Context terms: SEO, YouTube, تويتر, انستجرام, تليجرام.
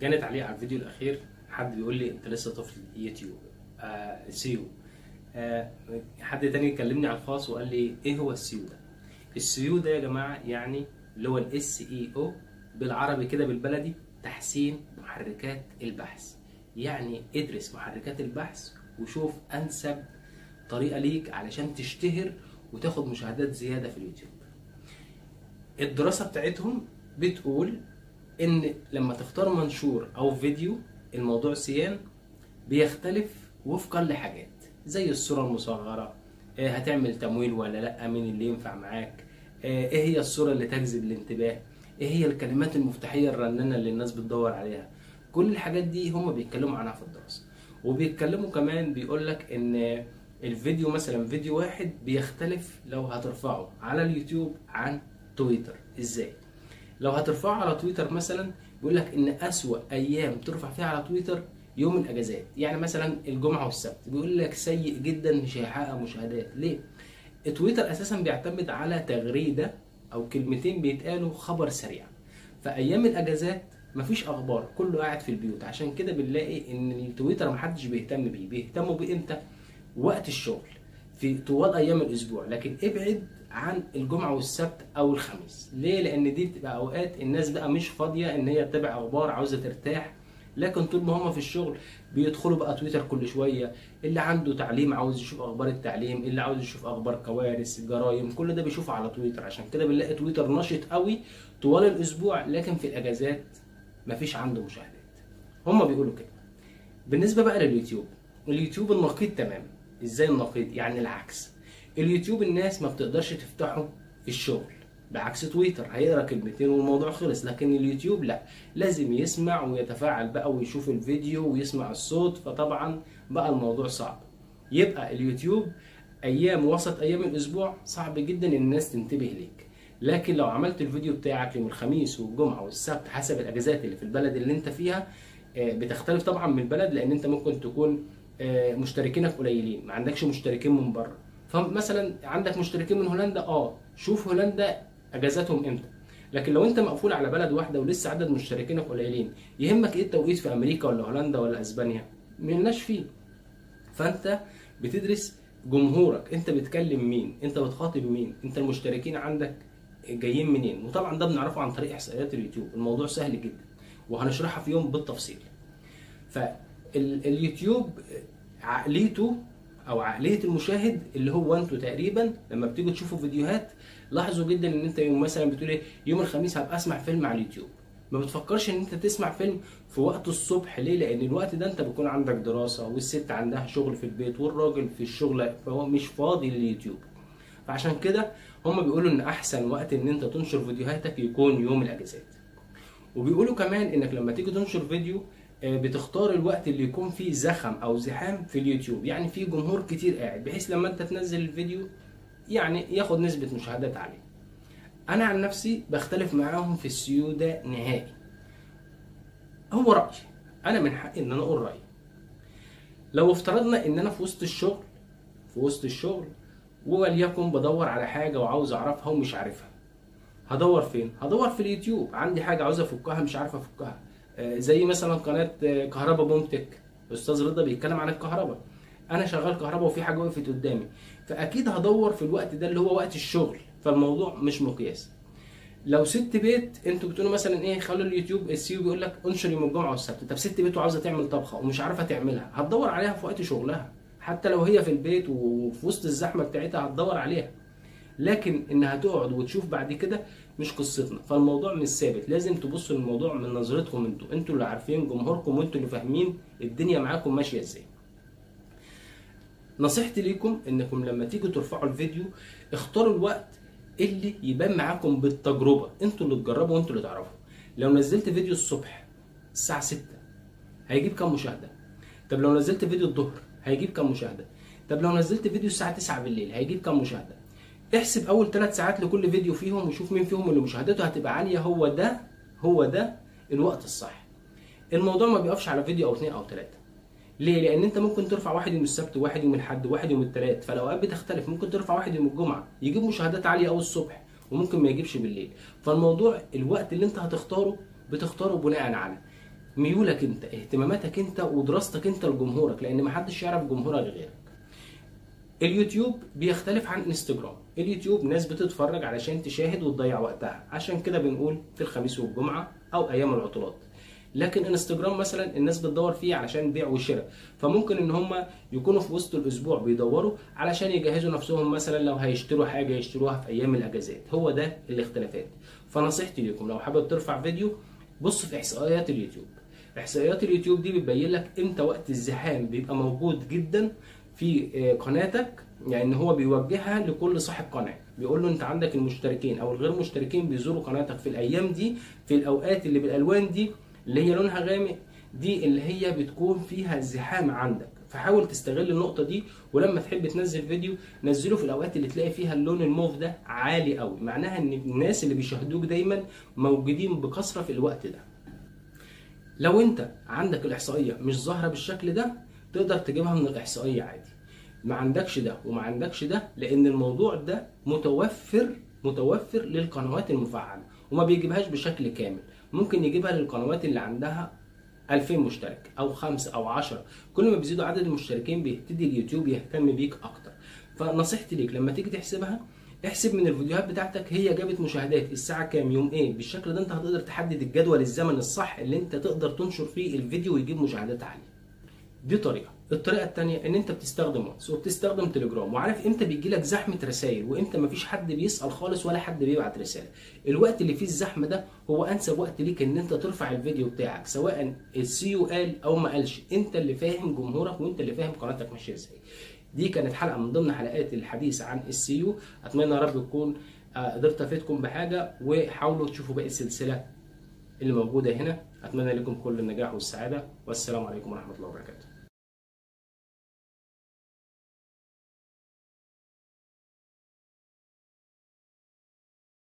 جاني تعليق على الفيديو الاخير، حد بيقول لي انت لسه طفل يوتيوب سيو. حد تاني كلمني على الخاص وقال لي ايه هو السيو ده؟ السيو ده يا جماعه يعني اللي هو SEO بالعربي كده بالبلدي، تحسين محركات البحث. يعني ادرس محركات البحث وشوف انسب طريقه ليك علشان تشتهر وتاخد مشاهدات زياده في اليوتيوب. الدراسه بتاعتهم بتقول ان لما تختار منشور او فيديو الموضوع سيان بيختلف وفقا لحاجات زي الصوره المصغره، هتعمل تمويل ولا لا، مين اللي ينفع معاك، ايه هي الصوره اللي تجذب الانتباه، ايه هي الكلمات المفتاحيه الرنانه اللي الناس بتدور عليها. كل الحاجات دي هم بيتكلموا عنها في الدراسه، وبيتكلموا كمان بيقولك ان الفيديو مثلا فيديو واحد بيختلف لو هترفعه على اليوتيوب عن تويتر. ازاي؟ لو هترفعه على تويتر مثلا بيقولك ان اسوأ ايام ترفع فيها على تويتر يوم الاجازات، يعني مثلا الجمعه والسبت، بيقول لك سيء جدا مش هيحقق مشاهدات. ليه؟ تويتر اساسا بيعتمد على تغريده او كلمتين بيتقالوا خبر سريع، فايام الاجازات مفيش اخبار، كله قاعد في البيوت. عشان كده بنلاقي ان التويتر محدش بيهتم بيه، بيهتموا بيه امتى؟ وقت الشغل في طوال ايام الاسبوع، لكن ابعد عن الجمعه والسبت او الخميس. ليه؟ لان دي بتبقى اوقات الناس بقى مش فاضيه ان هي تتابع اخبار، عاوزه ترتاح. لكن طول ما هم في الشغل بيدخلوا بقى تويتر كل شويه، اللي عنده تعليم عاوز يشوف اخبار التعليم، اللي عاوز يشوف اخبار كوارث الجرايم، كل ده بيشوفه على تويتر. عشان كده بنلاقي تويتر نشط قوي طوال الاسبوع، لكن في الاجازات مفيش عنده مشاهدات. هم بيقولوا كده. بالنسبه بقى لليوتيوب، اليوتيوب النقيض تماما. ازاي النقيض؟ يعني العكس. اليوتيوب الناس ما بتقدرش تفتحه في الشغل، بعكس تويتر هيقرا كلمتين والموضوع خلص. لكن اليوتيوب لا، لازم يسمع ويتفاعل بقى ويشوف الفيديو ويسمع الصوت، فطبعا بقى الموضوع صعب. يبقى اليوتيوب ايام وسط ايام الاسبوع صعب جدا ان الناس تنتبه ليك، لكن لو عملت الفيديو بتاعك يوم الخميس والجمعه والسبت حسب الاجازات اللي في البلد اللي انت فيها، بتختلف طبعا من البلد، لان انت ممكن تكون مشتركينك قليلين، ما عندكش مشتركين من بره. فمثلا عندك مشتركين من هولندا، شوف هولندا اجازاتهم امتى. لكن لو انت مقفول على بلد واحده ولسه عدد مشتركينك قليلين، يهمك ايه التوقيت في امريكا ولا هولندا ولا اسبانيا؟ ملناش فيه. فانت بتدرس جمهورك، انت بتكلم مين، انت بتخاطب مين، انت المشتركين عندك جايين منين. وطبعا ده بنعرفه عن طريق احصائيات اليوتيوب، الموضوع سهل جدا وهنشرحها في يوم بالتفصيل. فاليوتيوب عقليته او عقليه المشاهد اللي هو انتوا تقريبا لما بتيجوا تشوفوا فيديوهات، لاحظوا جدا ان انت يوم مثلا بتقول ايه، يوم الخميس هبقى اسمع فيلم على اليوتيوب، ما بتفكرش ان انت تسمع فيلم في وقت الصبح. ليه؟ لان الوقت ده انت بيكون عندك دراسه، والست عندها شغل في البيت، والراجل في الشغل، فهو مش فاضي لليوتيوب. فعشان كده هم بيقولوا ان احسن وقت ان انت تنشر فيديوهاتك يكون يوم الاجازات. وبيقولوا كمان انك لما تيجي تنشر فيديو بتختار الوقت اللي يكون فيه زخم او زحام في اليوتيوب، يعني فيه جمهور كتير قاعد، بحيث لما انت تنزل الفيديو يعني ياخد نسبه مشاهدات عاليه. انا عن نفسي بختلف معاهم في السيو ده نهائي. هو رايي، انا من حقي ان انا اقول رايي. لو افترضنا ان انا في وسط الشغل وليكن بدور على حاجه وعاوز اعرفها ومش عارفها، هدور فين؟ هدور في اليوتيوب. عندي حاجه عاوز افكها مش عارف افكها، زي مثلا قناه كهربا بومتك، استاذ رضا بيتكلم عن الكهرباء، انا شغال كهرباء وفي حاجه وقفت قدامي، فاكيد هدور في الوقت ده اللي هو وقت الشغل، فالموضوع مش مقياس. لو ست بيت، انتوا بتقولوا مثلا ايه، خلوا اليوتيوب السيو بيقول لك انشر يوم الجمعه والسبت، طب ست بيت وعاوزه تعمل طبخه ومش عارفه تعملها، هتدور عليها في وقت شغلها، حتى لو هي في البيت وفي وسط الزحمه بتاعتها هتدور عليها. لكن انها تقعد وتشوف بعد كده مش قصتنا، فالموضوع مش ثابت. لازم تبصوا للموضوع من نظرتكم انتوا اللي عارفين جمهوركم، وانتوا اللي فاهمين الدنيا معاكم ماشيه ازاي. نصيحتي ليكم انكم لما تيجوا ترفعوا الفيديو اختاروا الوقت اللي يبان معاكم بالتجربه، انتوا اللي تجربوا وانتوا اللي تعرفوا. لو نزلت فيديو الصبح الساعه 6 هيجيب كام مشاهده؟ طب لو نزلت فيديو الظهر هيجيب كام مشاهده؟ طب لو نزلت فيديو الساعه 9 بالليل هيجيب كام مشاهده؟ احسب اول 3 ساعات لكل فيديو فيهم وشوف مين فيهم اللي مشاهداته هتبقى عاليه، هو ده الوقت الصح. الموضوع ما بيقفش على فيديو او 2 او 3. ليه؟ لان انت ممكن ترفع واحد يوم السبت، واحد يوم الاحد، واحد يوم الثلاث، فالاوقات بتختلف. ممكن ترفع واحد يوم الجمعه يجيب مشاهدات عاليه قوي الصبح، وممكن ما يجيبش بالليل. فالموضوع الوقت اللي انت هتختاره بتختاره بناء على ميولك انت، اهتماماتك انت، ودراستك انت لجمهورك، لان محدش يعرف جمهورك غيرك. اليوتيوب بيختلف عن انستجرام. اليوتيوب ناس بتتفرج علشان تشاهد وتضيع وقتها، عشان كده بنقول في الخميس والجمعه او ايام العطلات. لكن انستجرام مثلا الناس بتدور فيه علشان بيع وشراء، فممكن ان هم يكونوا في وسط الاسبوع بيدوروا علشان يجهزوا نفسهم، مثلا لو هيشتروا حاجه يشتروها في ايام الاجازات. هو ده الاختلافات. فنصيحتي لكم لو حابب ترفع فيديو، بص في احصائيات اليوتيوب. احصائيات اليوتيوب دي بتبين لك امتى وقت الزحام بيبقى موجود جدا في قناتك، يعني هو بيوجهها لكل صاحب قناه، بيقول له انت عندك المشتركين او الغير مشتركين بيزوروا قناتك في الايام دي، في الاوقات اللي بالالوان دي اللي هي لونها غامق، دي اللي هي بتكون فيها الزحام عندك. فحاول تستغل النقطه دي، ولما تحب تنزل فيديو نزله في الاوقات اللي تلاقي فيها اللون الموف ده عالي قوي، معناها ان الناس اللي بيشاهدوك دايما موجودين بكثره في الوقت ده. لو انت عندك الاحصائيه مش ظاهره بالشكل ده، تقدر تجيبها من الاحصائيه عادي. ما عندكش ده وما عندكش ده، لان الموضوع ده متوفر للقنوات المفعله، وما بيجيبهاش بشكل كامل. ممكن يجيبها للقنوات اللي عندها 2000 مشترك او 5 او 10، كل ما بيزيدوا عدد المشتركين بيبتدي اليوتيوب يهتم بيك اكتر. فنصيحتي ليك لما تيجي تحسبها، احسب من الفيديوهات بتاعتك هي جابت مشاهدات الساعه كام يوم ايه، بالشكل ده انت هتقدر تحدد الجدول الزمن الصح اللي انت تقدر تنشر فيه الفيديو ويجيب مشاهدات عاليه. دي طريقه. الطريقه الثانيه ان انت بتستخدم واتس وبتستخدم تليجرام، وعارف امتى بيجي لك زحمه رسائل وامتى مفيش حد بيسال خالص ولا حد بيبعت رساله. الوقت اللي فيه الزحمه ده هو انسب وقت ليك ان انت ترفع الفيديو بتاعك، سواء السيو قال او ما قالش، انت اللي فاهم جمهورك وانت اللي فاهم قناتك ماشيه ازاي. دي كانت حلقه من ضمن حلقات الحديث عن السيو، اتمنى يا رب تكون قدرت افيدكم بحاجه، وحاولوا تشوفوا باقي السلسله اللي موجوده هنا. اتمنى لكم كل النجاح والسعاده، والسلام عليكم ورحمه الله وبركاته.